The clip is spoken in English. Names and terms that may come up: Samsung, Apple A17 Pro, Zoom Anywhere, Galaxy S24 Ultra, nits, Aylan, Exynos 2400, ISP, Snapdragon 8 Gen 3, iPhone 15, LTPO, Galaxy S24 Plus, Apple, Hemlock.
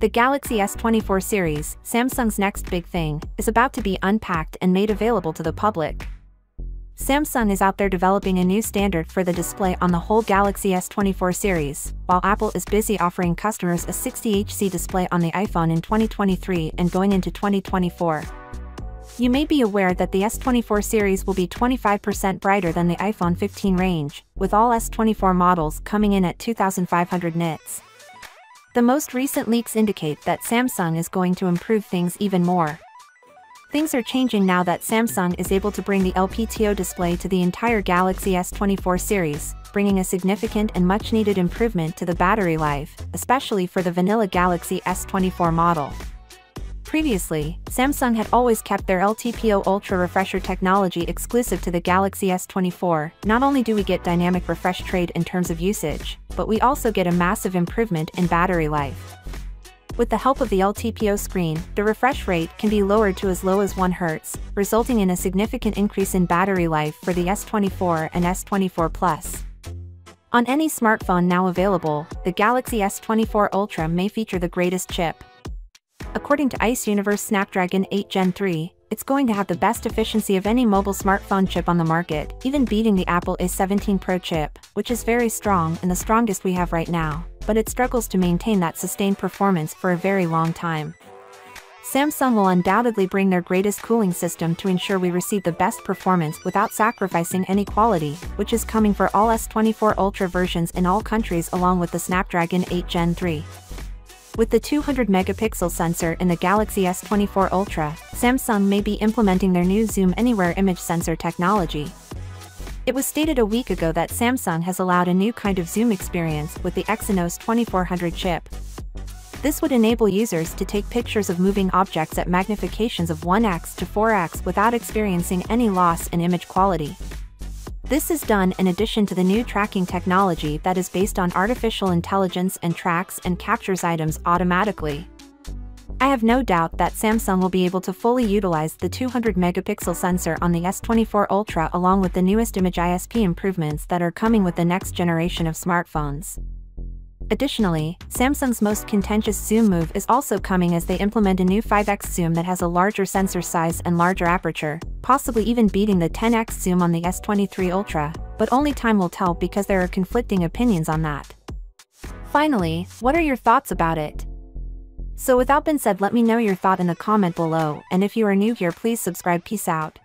The Galaxy S24 series, Samsung's next big thing, is about to be unpacked and made available to the public. Samsung is out there developing a new standard for the display on the whole Galaxy S24 series, while Apple is busy offering customers a 60Hz display on the iPhone in 2023 and going into 2024. You may be aware that the S24 series will be 25% brighter than the iPhone 15 range, with all S24 models coming in at 2500 nits. The most recent leaks indicate that Samsung is going to improve things even more. Things are changing now that Samsung is able to bring the LTPO display to the entire Galaxy S24 series, bringing a significant and much-needed improvement to the battery life, especially for the vanilla Galaxy S24 model. Previously, Samsung had always kept their LTPO Ultra refresher technology exclusive to the Galaxy S24. Not only do we get dynamic refresh trade in terms of usage, but we also get a massive improvement in battery life. With the help of the LTPO screen, the refresh rate can be lowered to as low as 1 Hz, resulting in a significant increase in battery life for the S24 and S24 Plus. On any smartphone now available, the Galaxy S24 Ultra may feature the greatest chip. According to Exynos Snapdragon 8 Gen 3, it's going to have the best efficiency of any mobile smartphone chip on the market, even beating the Apple A17 Pro chip, which is very strong and the strongest we have right now, but it struggles to maintain that sustained performance for a very long time. Samsung will undoubtedly bring their greatest cooling system to ensure we receive the best performance without sacrificing any quality, which is coming for all S24 Ultra versions in all countries along with the Snapdragon 8 Gen 3. With the 200-megapixel sensor in the Galaxy S24 Ultra, Samsung may be implementing their new Zoom Anywhere image sensor technology. It was stated a week ago that Samsung has allowed a new kind of zoom experience with the Exynos 2400 chip. This would enable users to take pictures of moving objects at magnifications of 1x to 4x without experiencing any loss in image quality. This is done in addition to the new tracking technology that is based on artificial intelligence and tracks and captures items automatically. I have no doubt that Samsung will be able to fully utilize the 200-megapixel sensor on the S24 Ultra along with the newest image ISP improvements that are coming with the next generation of smartphones. Additionally, Samsung's most contentious zoom move is also coming as they implement a new 5x zoom that has a larger sensor size and larger aperture, possibly even beating the 10x zoom on the S23 Ultra, but only time will tell because there are conflicting opinions on that. Finally, what are your thoughts about it? So without being said, let me know your thought in the comment below, and if you are new here please subscribe. Peace out.